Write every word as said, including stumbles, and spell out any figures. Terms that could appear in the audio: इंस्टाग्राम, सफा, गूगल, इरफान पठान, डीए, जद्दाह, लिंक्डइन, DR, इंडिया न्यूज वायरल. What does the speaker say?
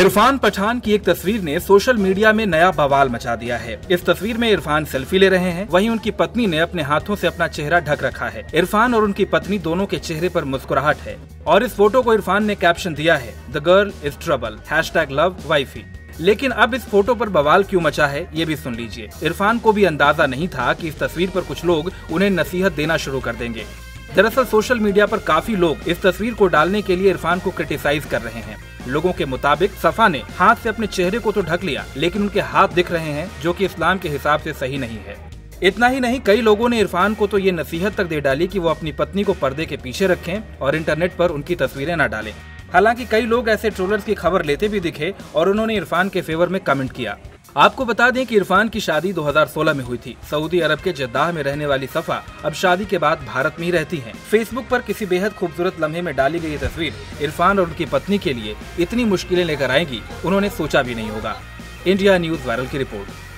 इरफान पठान की एक तस्वीर ने सोशल मीडिया में नया बवाल मचा दिया है। इस तस्वीर में इरफान सेल्फी ले रहे हैं, वहीं उनकी पत्नी ने अपने हाथों से अपना चेहरा ढक रखा है। इरफान और उनकी पत्नी दोनों के चेहरे पर मुस्कुराहट है और इस फोटो को इरफान ने कैप्शन दिया है, the girl is trouble, hashtag love wifey. लेकिन अब इस फोटो पर बवाल क्यों मचा है, ये भी सुन लीजिए। इरफान को भी अंदाजा नहीं था कि इस तस्वीर पर कुछ लोग उन्हें नसीहत देना शुरू कर देंगे। दरअसल सोशल मीडिया पर काफी लोग इस तस्वीर को डालने के लिए इरफान को क्रिटिसाइज कर रहे हैं। लोगों के मुताबिक सफा ने हाथ से अपने चेहरे को तो ढक लिया, लेकिन उनके हाथ दिख रहे हैं, जो कि इस्लाम के हिसाब से सही नहीं है। इतना ही नहीं, कई लोगों ने इरफान को तो ये नसीहत तक दे डाली कि वो अपनी पत्नी को पर्दे के पीछे रखें और इंटरनेट पर उनकी तस्वीरें न डालें। हालांकि कई लोग ऐसे ट्रोलर्स की खबर लेते भी दिखे और उन्होंने इरफान के फेवर में कमेंट किया। आपको बता दें कि इरफान की शादी दो हज़ार सोलह में हुई थी। सऊदी अरब के जद्दाह में रहने वाली सफा अब शादी के बाद भारत में ही रहती हैं। फेसबुक पर किसी बेहद खूबसूरत लम्हे में डाली गई तस्वीर इरफान और उनकी पत्नी के लिए इतनी मुश्किलें लेकर आएगी, उन्होंने सोचा भी नहीं होगा। इंडिया न्यूज वायरल की रिपोर्ट।